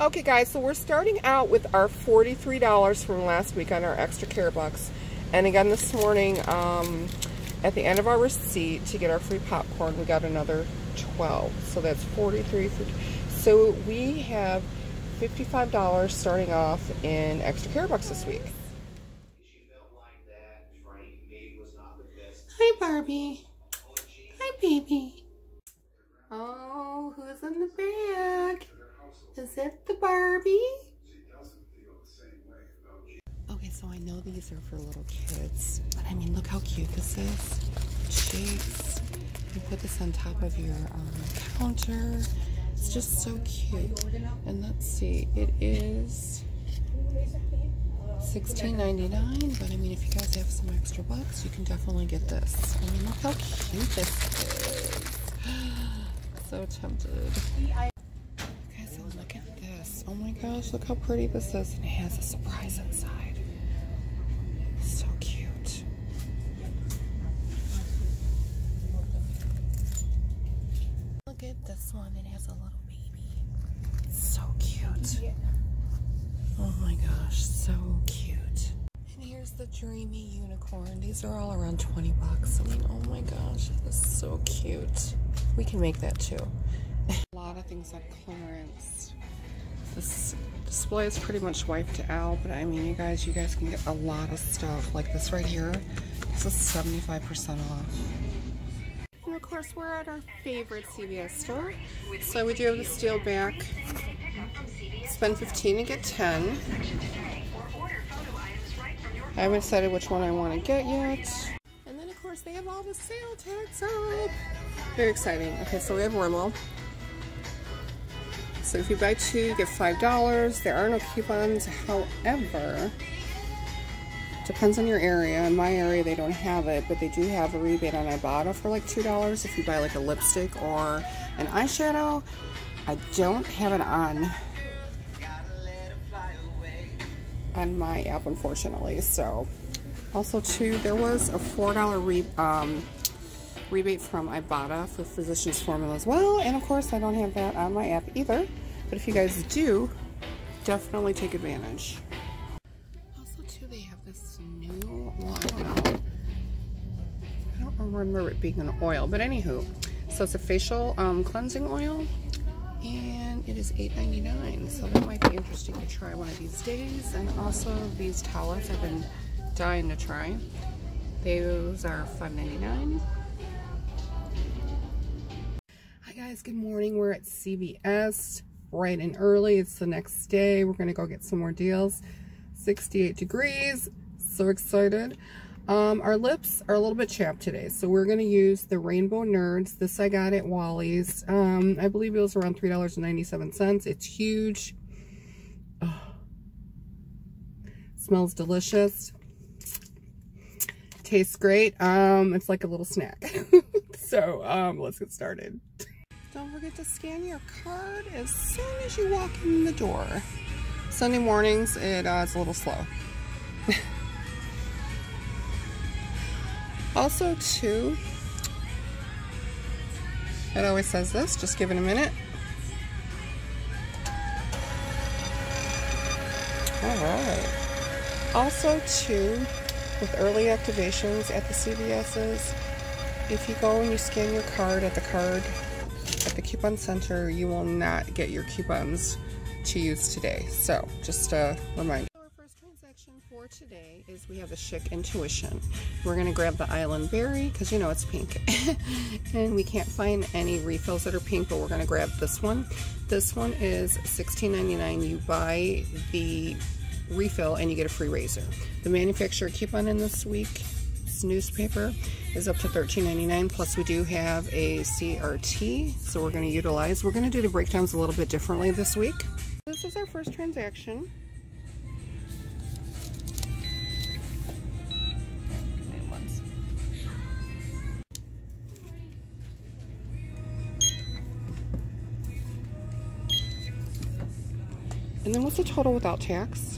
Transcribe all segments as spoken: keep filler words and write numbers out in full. Okay guys, so we're starting out with our forty-three dollars from last week on our Extra Care Bucks. And again this morning, um, at the end of our receipt to get our free popcorn, we got another twelve. So that's forty-three. So we have fifty-five dollars starting off in Extra Care Bucks this week. Hi Barbie. Hi baby. Oh, who's in the bag? Is it the Barbie? Okay, so I know these are for little kids, but I mean, look how cute this is. Shakes. You put this on top of your um, counter. It's just so cute. And let's see, it is sixteen ninety-nine, but I mean, if you guys have some extra bucks, you can definitely get this. I mean, look how cute this is. So tempted. Oh my gosh, look how pretty this is. And it has a surprise inside. So cute. Look at this one. It has a little baby. So cute. Oh my gosh, so cute. And here's the dreamy unicorn. These are all around twenty bucks. I mean, oh my gosh, this is so cute. We can make that too. A lot of things on clearance. This display is pretty much wiped out, but I mean, you guys, you guys can get a lot of stuff like this right here. This is seventy-five percent off. And of course, we're at our favorite C V S store. So we do have the steal back. Spend fifteen and get ten. I haven't decided which one I want to get yet. And then, of course, they have all the sale tags up. Very exciting. Okay, so we have Rimmel. So if you buy two, you get five dollars. There are no coupons, however, depends on your area. In my area, they don't have it, but they do have a rebate on Ibotta for like two dollars if you buy like a lipstick or an eyeshadow. I don't have it on, on my app, unfortunately. So also too, there was a four dollar re um, rebate from Ibotta for Physicians Formula as well, and of course I don't have that on my app either, but if you guys do, definitely take advantage. Also too, they have this new, well, I don't know, I don't remember it being an oil, but anywho, so it's a facial um, cleansing oil, and it is eight ninety-nine, so that might be interesting to try one of these days. And also these towels I've been dying to try. Those are five ninety-nine. Guys, good morning. We're at C V S bright and early. It's the next day. We're gonna go get some more deals. Sixty-eight degrees, so excited. Um our lips are a little bit chapped today, so we're gonna use the Rainbow Nerds. This I got at Wally's. um I believe it was around three ninety-seven. It's huge. Oh, smells delicious, tastes great. Um it's like a little snack. So um let's get started. Don't forget to scan your card as soon as you walk in the door. Sunday mornings, it, uh, it's a little slow. Also too, it always says this, just give it a minute. All right. Also too, with early activations at the C V S's, if you go and you scan your card at the card, at the coupon center, you will not get your coupons to use today. So just a reminder. Our first transaction for today is we have the Schick Intuition. We're going to grab the Island Berry because you know it's pink. And we can't find any refills that are pink, but we're going to grab this one. This one is sixteen ninety-nine. You buy the refill and you get a free razor. The manufacturer coupon in this week newspaper is up to thirteen ninety-nine, plus we do have a C R T, so we're going to utilize. We're going to do the breakdowns a little bit differently this week. This is our first transaction. And then what's the total without tax?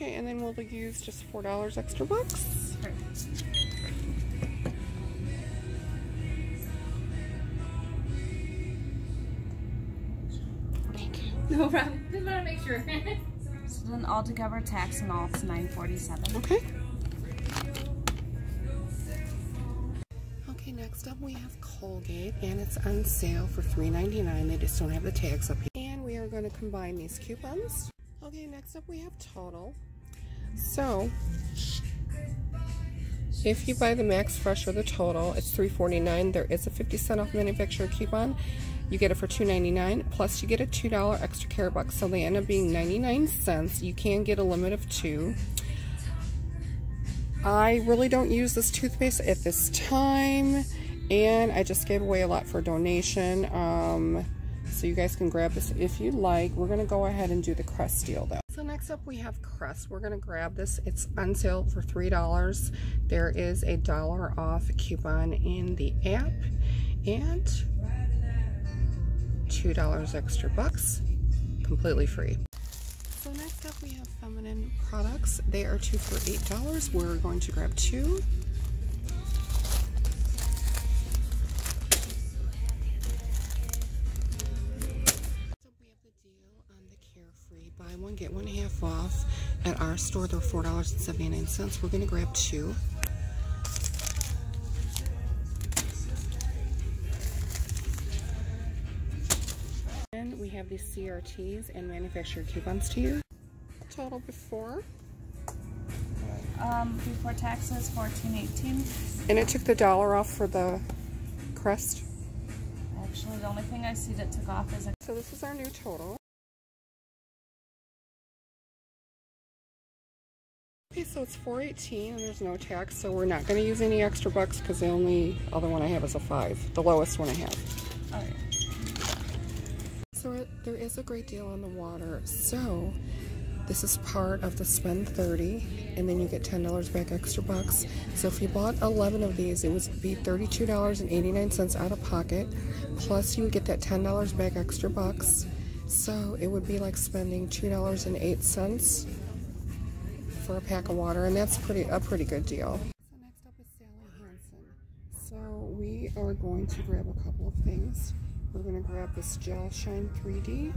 Okay, and then we'll use just four dollars extra bucks. Perfect. Thank you. No problem. Just want to make sure. So then altogether, tax and all, it's nine forty-seven. Okay. Okay, next up we have Colgate, and it's on sale for three ninety-nine. They just don't have the tags up here. And we are going to combine these coupons. Okay, next up we have Total. So, if you buy the Max Fresh or the Total, it's three forty-nine. There is a fifty cent off manufacturer coupon. You get it for two ninety-nine. Plus, you get a two dollar extra care buck. So they end up being ninety-nine cents. You can get a limit of two. I really don't use this toothpaste at this time, and I just gave away a lot for a donation. Um, So you guys can grab this if you like. We're going to go ahead and do the Crest deal though. So next up we have Crest. We're going to grab this. It's on sale for three dollars. There is a dollar off coupon in the app and two dollars extra bucks. Completely free. So next up we have feminine products. They are two for eight dollars. We're going to grab two. One get one half off at our store. They're four dollars and seventy-nine cents. We're going to grab two. And we have the C R Ts and manufacturer coupons to you. Total before. Um, before taxes, fourteen eighteen. And it took the dollar off for the Crest. Actually, the only thing I see that took off is. A so this is our new total. So it's four eighteen and there's no tax, so we're not going to use any extra bucks because the only other one I have is a five, the lowest one I have. All right. So it, there is a great deal on the water. So this is part of the spend thirty, and then you get ten dollars back extra bucks. So if you bought eleven of these, it would be thirty-two dollars and eighty-nine cents out of pocket. Plus you would get that ten dollars back extra bucks. So it would be like spending two dollars and eight cents. For a pack of water, and that's pretty a pretty good deal. So next up is Sally Hansen. So we are going to grab a couple of things. We're going to grab this Gel Shine three D,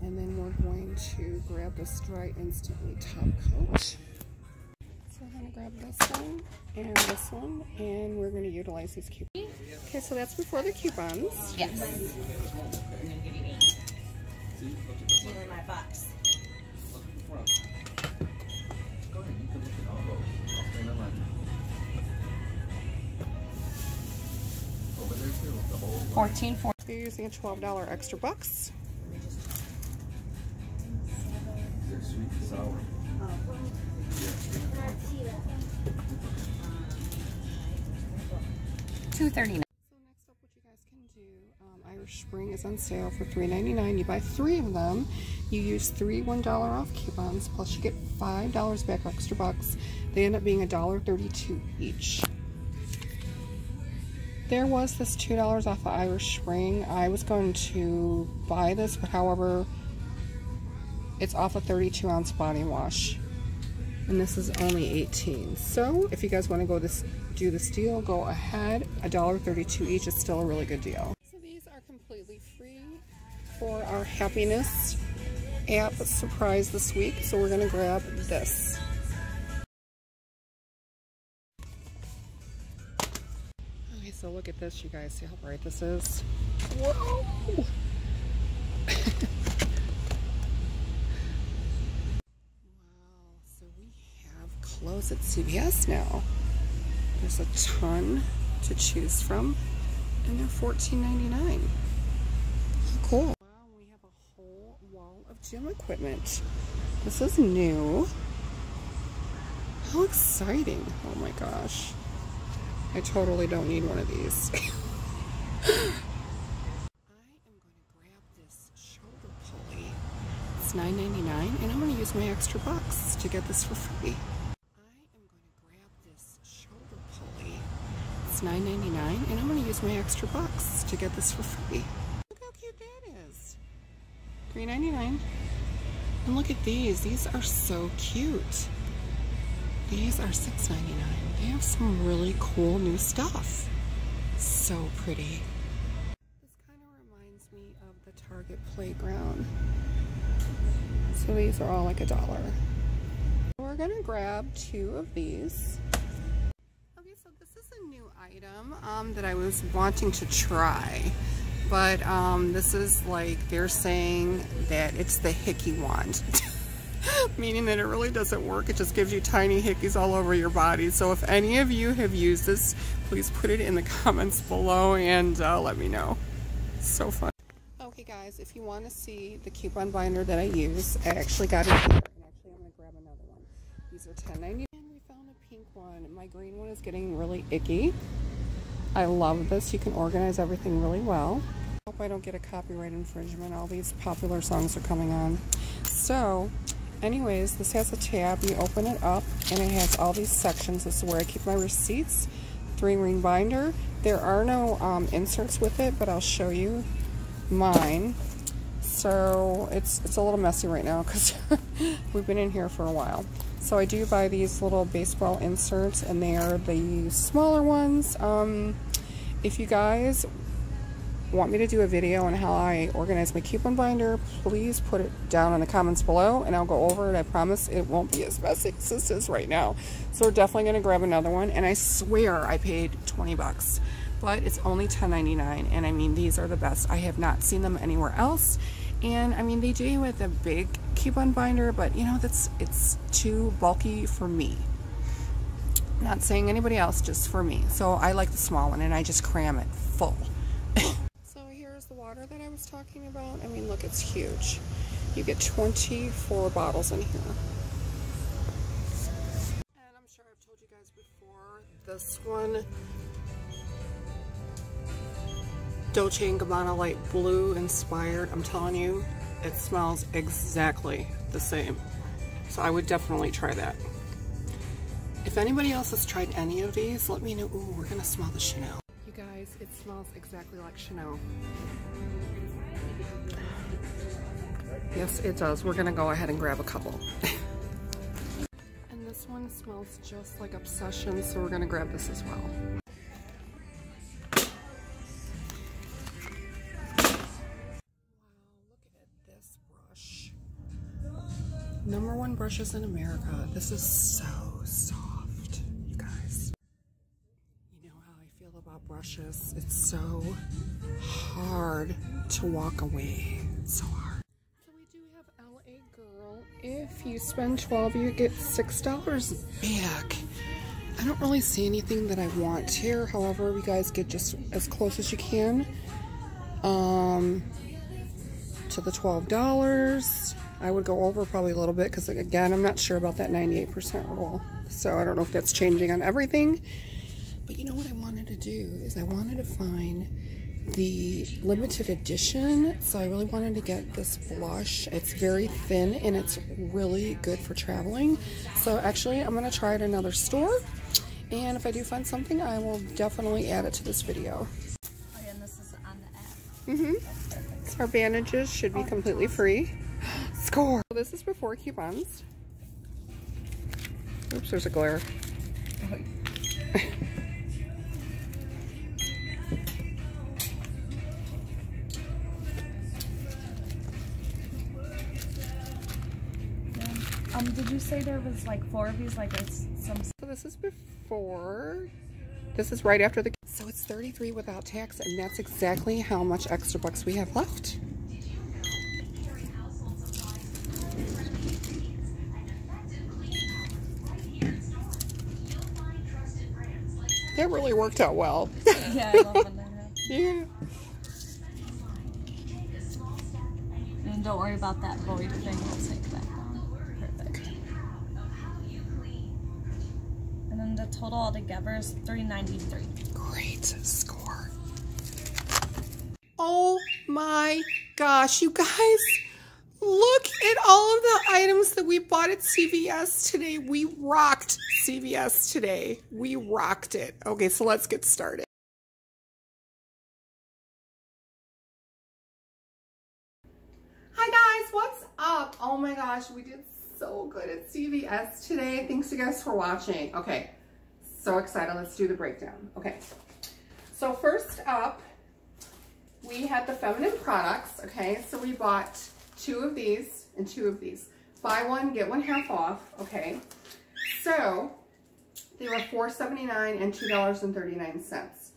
and then we're going to grab this Dry Instantly Top Coat. So we're going to grab this one and this one, and we're going to utilize these coupons. Okay, so that's before the coupons. Yes. These are my bucks. Fourteen four. You're using a twelve dollar extra bucks. Two thirty nine. So next up, what you guys can do, um, Irish Spring is on sale for three ninety nine. You buy three of them, you use three one dollar off coupons, plus you get five dollars back extra bucks. They end up being a dollar thirty two each. There was this two dollars off of Irish Spring. I was going to buy this, but however, it's off a thirty-two ounce body wash. And this is only eighteen. So if you guys want to go this, do this deal, go ahead. a dollar thirty-two each is still a really good deal. So these are completely free for our happiness app surprise this week. So we're going to grab this. So look at this, you guys. See how bright this is? Whoa! Wow. So we have clothes at C V S now. There's a ton to choose from, and they're fourteen ninety-nine. How cool! Wow, we have a whole wall of gym equipment. This is new. How exciting! Oh my gosh. I totally don't need one of these. I am going to grab this shoulder pulley. It's nine ninety-nine, and I'm going to use my extra bucks to get this for free. I am going to grab this shoulder pulley. It's nine ninety-nine, and I'm going to use my extra bucks to get this for free. Look how cute that is. three ninety-nine. And look at these. These are so cute. These are six ninety-nine. They have some really cool new stuff. So pretty. This kind of reminds me of the Target Playground. So these are all like a dollar. We're gonna grab two of these. Okay, so this is a new item um, that I was wanting to try. But um, this is like, they're saying that it's the hickey wand. Meaning that it really doesn't work. It just gives you tiny hickeys all over your body. So if any of you have used this, please put it in the comments below and uh, let me know. It's so fun. Okay guys, if you want to see the coupon binder that I use, I actually got it here. And actually I'm going to grab another one. These are ten ninety-nine. We found a pink one. My green one is getting really icky. I love this. You can organize everything really well. I hope I don't get a copyright infringement. All these popular songs are coming on. So, anyways, this has a tab. You open it up, and it has all these sections. This is where I keep my receipts. Three-ring binder. There are no um, inserts with it, but I'll show you mine. So, it's, it's a little messy right now because we've been in here for a while. So I do buy these little baseball inserts, and they are the smaller ones. Um, if you guys want me to do a video on how I organize my coupon binder, please put it down in the comments below, and I'll go over it. I promise it won't be as messy as this is right now. So we're definitely going to grab another one, and I swear I paid twenty bucks, but it's only ten ninety-nine, and I mean, these are the best. I have not seen them anywhere else. And I mean, they do with a big coupon binder, but you know, that's, it's too bulky for me. Not saying anybody else, just for me. So I like the small one, and I just cram it full. So here's the water that I was talking about. I mean, look, it's huge. You get twenty-four bottles in here. And I'm sure I've told you guys before, this one, Dolce and Gabbana Light Blue inspired. I'm telling you, it smells exactly the same. So I would definitely try that. If anybody else has tried any of these, let me know. Ooh, we're gonna smell the Chanel. You guys, it smells exactly like Chanel. Yes, it does. We're gonna go ahead and grab a couple. And this one smells just like Obsession, so we're gonna grab this as well. Number one brushes in America. This is so soft, you guys. You know how I feel about brushes. It's so hard to walk away. It's so hard. So we do have L A Girl. If you spend twelve, you get six dollars back. I don't really see anything that I want here. However, you guys get just as close as you can um, to the twelve dollars. I would go over probably a little bit because, again, I'm not sure about that ninety-eight percent rule. So I don't know if that's changing on everything. But you know what I wanted to do is I wanted to find the limited edition. So I really wanted to get this blush. It's very thin, and it's really good for traveling. So actually, I'm going to try it at another store. And if I do find something, I will definitely add it to this video. Oh, yeah, and this is on the app. Mm-hmm. So our bandages should be completely free. Score. So this is before coupons. Oops, there's a glare. Um, did you say there was like four of these? Like it's some. So this is before. This is right after the. So it's thirty-three without tax, and that's exactly how much extra bucks we have left. That really worked out well. Yeah, I love when that happens. Yeah. And don't worry about that void thing. We'll take that down. Perfect. And then the total altogether is three ninety-three. Great score. Oh my gosh, you guys. Look at all of the items that we bought at C V S today. We rocked C V S today. We rocked it. Okay, so let's get started. Hi guys, what's up. Oh my gosh, we did so good at C V S today. Thanks you guys for watching. Okay, so excited. Let's do the breakdown. Okay, so first up, we had the feminine products. Okay, so we bought two of these and two of these. Buy one, get one half off. Okay, so they were four seventy-nine and two dollars and thirty-nine cents.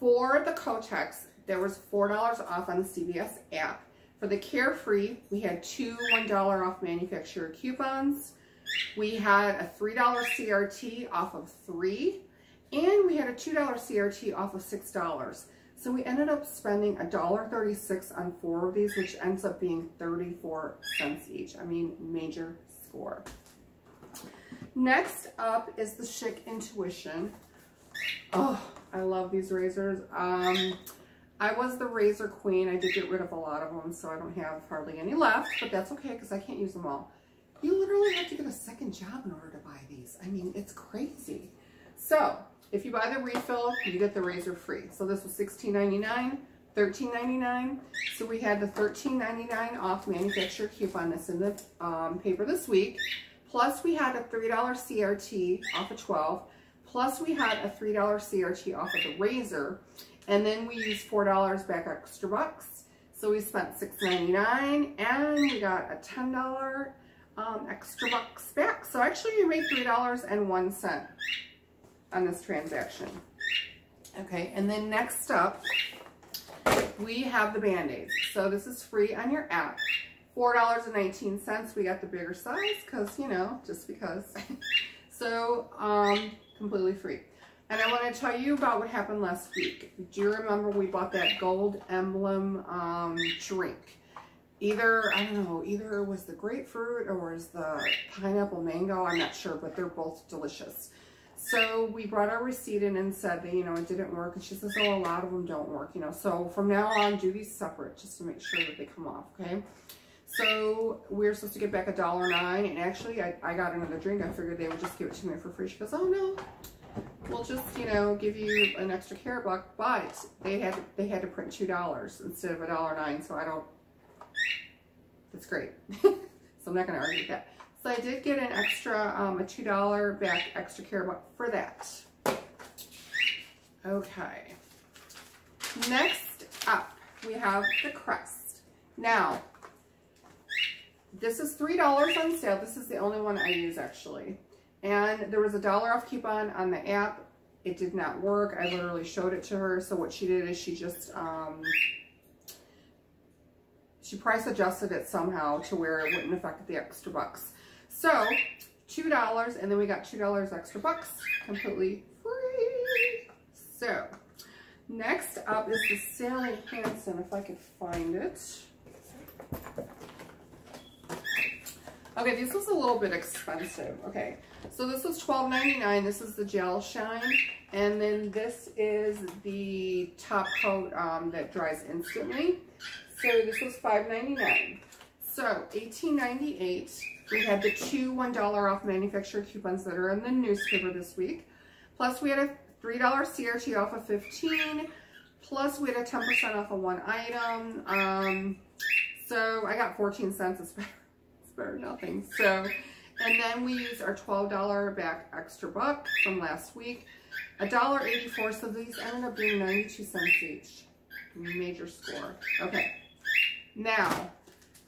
For the Kotex, there was four dollars off on the C V S app. For the Carefree, we had two one dollar off manufacturer coupons. We had a three dollar C R T off of three, and we had a two dollar C R T off of six dollars. So we ended up spending one dollar and thirty-six cents on four of these, which ends up being thirty-four cents each. I mean, major score. Next up is the Schick Intuition. Oh, I love these razors. Um, I was the razor queen. I did get rid of a lot of them, so I don't have hardly any left, but that's okay because I can't use them all. You literally have to get a second job in order to buy these. I mean, it's crazy. So if you buy the refill, you get the razor free. So this was sixteen ninety-nine, thirteen ninety-nine. So we had the thirteen ninety-nine off manufacturer coupon that's in the um, paper this week. Plus we had a three dollar C R T off of twelve. Plus we had a three dollar C R T off of the razor, and then we used four dollars back extra bucks. So we spent six ninety-nine and we got a ten dollar um, extra bucks back. So actually we made three dollars and one cent on this transaction. Okay, and then next up, we have the Band-Aids. So this is free on your app. four dollars and nineteen cents, we got the bigger size because, you know, just because. So, um, completely free. And I want to tell you about what happened last week. Do you remember we bought that Gold Emblem um, drink? Either, I don't know, either was the grapefruit or was the pineapple mango, I'm not sure, but they're both delicious. So we brought our receipt in and said that, you know, it didn't work. And she says, oh, a lot of them don't work, you know. So from now on, do these separate just to make sure that they come off, okay? So we're supposed to get back a dollar nine, and actually I, I got another drink. I figured they would just give it to me for free. She goes, oh no, we'll just, you know, give you an extra care buck, but they had they had to print two dollars instead of a dollar nine, so I don't, that's great. So I'm not gonna argue with that. So I did get an extra um a two dollar back extra care buck for that. Okay. Next up we have the Crest. Now this is three dollars on sale. This is the only one I use, actually. And there was a dollar off coupon on the app. It did not work. I literally showed it to her. So what she did is she just, um, she price adjusted it somehow to where it wouldn't affect the extra bucks. So two dollars, and then we got two dollars extra bucks, completely free. So next up is the Sally Hansen, if I could find it. Okay, this was a little bit expensive. Okay, so this was twelve ninety-nine. This is the gel shine, and then this is the top coat um, that dries instantly. So this was five ninety-nine. So eighteen ninety-eight. We had the two one dollar off manufacturer coupons that are in the newspaper this week. Plus we had a three dollar C R T off of fifteen. Plus we had a ten percent off of one item. Um, so I got fourteen cents. It's better. Or nothing. So, and then we used our twelve dollar back extra buck from last week, a dollar eighty-four. So these ended up being ninety-two cents each. Major score. Okay. Now,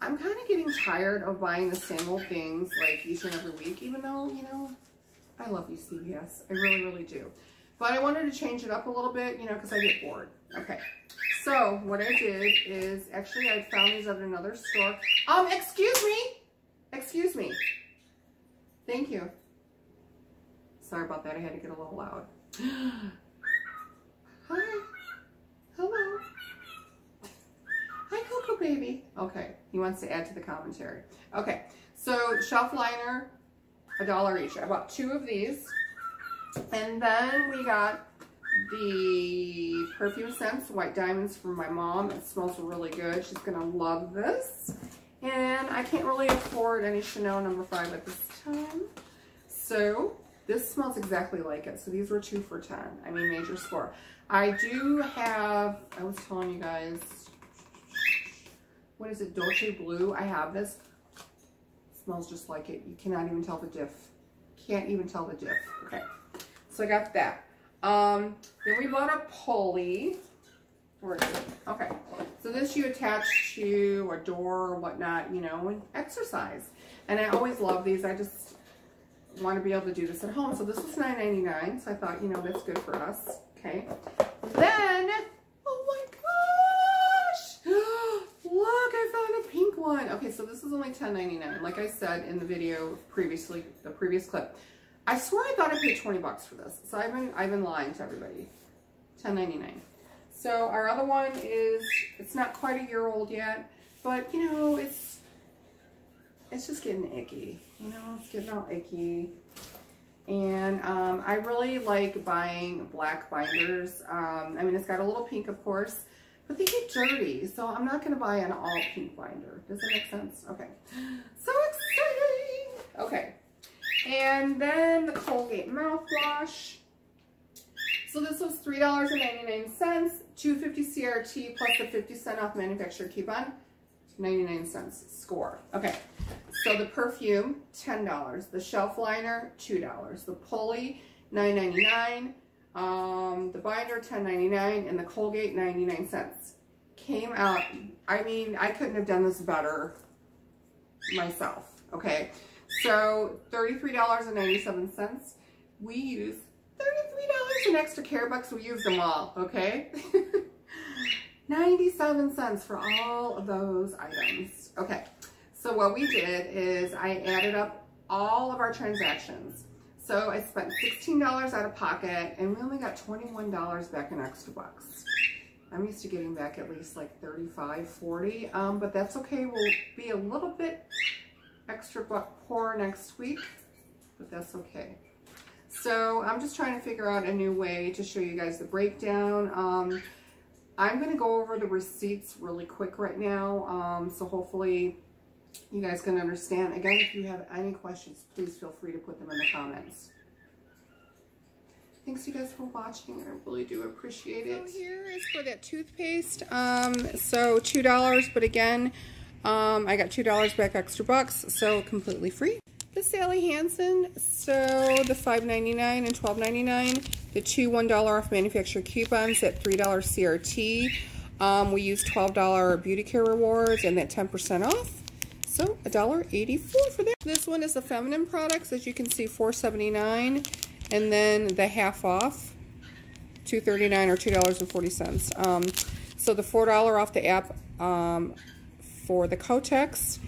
I'm kind of getting tired of buying the same old things like each and every week, even though, you know, I love you, C V S. I really, really do. But I wanted to change it up a little bit, you know, because I get bored. Okay. So, what I did is actually I found these at another store. Um, excuse me. Excuse me. Thank you. Sorry about that. I had to get a little loud. Hi. Hello. Hi, Coco Baby. Okay. He wants to add to the commentary. Okay. So, shelf liner, a dollar each. I bought two of these. And then we got the perfume scents, White Diamonds, from my mom. It smells really good. She's going to love this. And I can't really afford any Chanel number five at this time. So this smells exactly like it. So these were two for ten. I mean, major score. I do have, I was telling you guys, what is it, Dolce Blue. I have this. It smells just like it. You cannot even tell the diff. Can't even tell the diff. Okay, so I got that. Um, then we bought a pulley. Where is it? Okay, so this you attach to a door or whatnot, you know, and exercise. And I always love these. I just want to be able to do this at home. So this was nine ninety-nine. So I thought, you know, that's good for us. Okay. Then, oh my gosh! Look, I found a pink one. Okay, so this is only ten ninety-nine. Like I said in the video previously, the previous clip, I swear I thought I paid twenty bucks for this. So I've been I've been lying to everybody. ten ninety-nine. So our other one is, it's not quite a year old yet, but you know, it's it's just getting icky. You know, it's getting all icky. And um, I really like buying black binders. Um, I mean, it's got a little pink, of course, but they get dirty. So I'm not going to buy an all pink binder. Does that make sense? Okay. So exciting! Okay. And then the Colgate mouthwash. So this was three ninety-nine, two fifty C R T plus the fifty cent off manufacturer coupon. ninety-nine cents, score. Okay, so the perfume, ten dollars. The shelf liner, two dollars. The pulley, nine ninety-nine. Um, the binder, ten ninety-nine. And the Colgate, ninety-nine cents. Came out, I mean, I couldn't have done this better myself. Okay, so thirty-three ninety-seven. We use thirty-three dollars in extra care bucks. We use them all, okay? ninety-seven cents for all of those items. Okay, so what we did is I added up all of our transactions. So I spent sixteen dollars out of pocket and we only got twenty-one dollars back in extra bucks. I'm used to getting back at least like thirty-five, forty, um, but that's okay. We'll be a little bit extra buck poor next week, but that's okay. So I'm just trying to figure out a new way to show you guys the breakdown. Um, I'm going to go over the receipts really quick right now, um, so hopefully you guys can understand. Again, if you have any questions, please feel free to put them in the comments. Thanks you guys for watching. I really do appreciate it. So here is for that toothpaste, um, so two dollars, but again, um, I got two dollars back extra bucks, so completely free. The Sally Hansen, so the five ninety-nine and twelve ninety-nine, the two one dollar off manufacturer coupons at three dollar C R T. Um, we used twelve dollar beauty care rewards and that ten percent off, so one eighty-four for that. This one is the feminine products, as you can see, four seventy-nine, and then the half off, two thirty-nine or two forty. Um, so the four dollar off the app um, for the Kotex.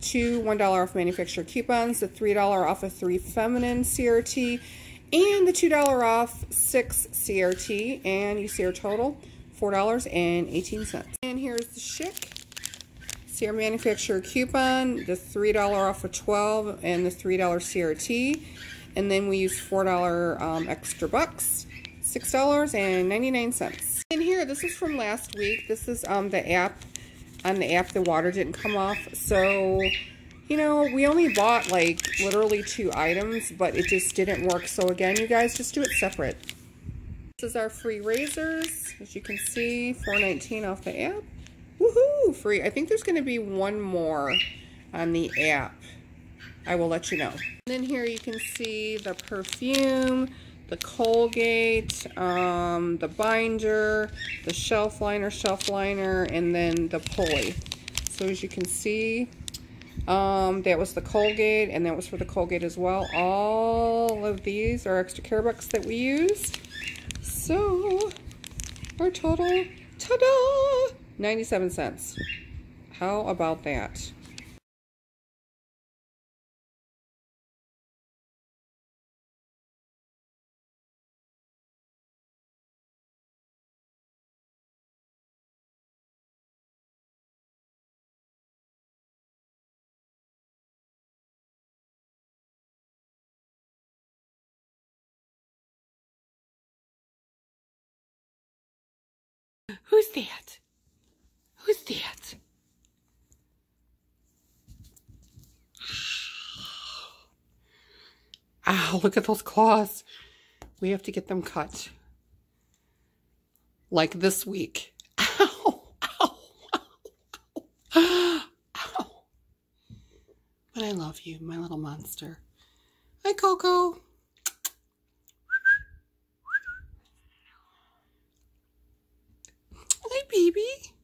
Two one dollar off manufacturer coupons, the three dollar off of three feminine C R T, and the two dollar off six C R T, and you see our total, four eighteen. And here's the Schick. See our manufacturer coupon, the three dollar off of twelve and the three dollar C R T, and then we use four dollar um, extra bucks, six ninety-nine. And here, this is from last week. This is um, the app. On the app, the water didn't come off, so you know, we only bought like literally two items, but it just didn't work. So again, you guys just do it separate. This is our free razors, as you can see, four nineteen off the app. Woohoo! Free. I think there's going to be one more on the app. I will let you know. And then here you can see the perfume, the Colgate, um, the binder, the shelf liner, shelf liner, and then the pulley. So as you can see, um, that was the Colgate, and that was for the Colgate as well. All of these are extra care bucks that we used. So our total, ta-da, ninety-seven cents. How about that? Who's that? Who's that? Ow, look at those claws. We have to get them cut. Like this week. Ow, ow, ow, ow. But I love you, my little monster. Hi, Coco. Hi, baby.